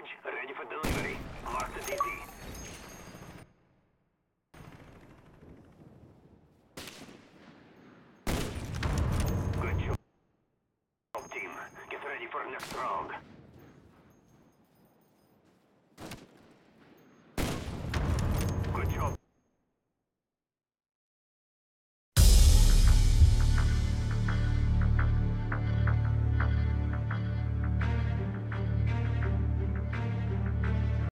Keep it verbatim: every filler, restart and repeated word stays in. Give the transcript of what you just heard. package ready for delivery. Mark the D T. Good job, team. Get ready for next round.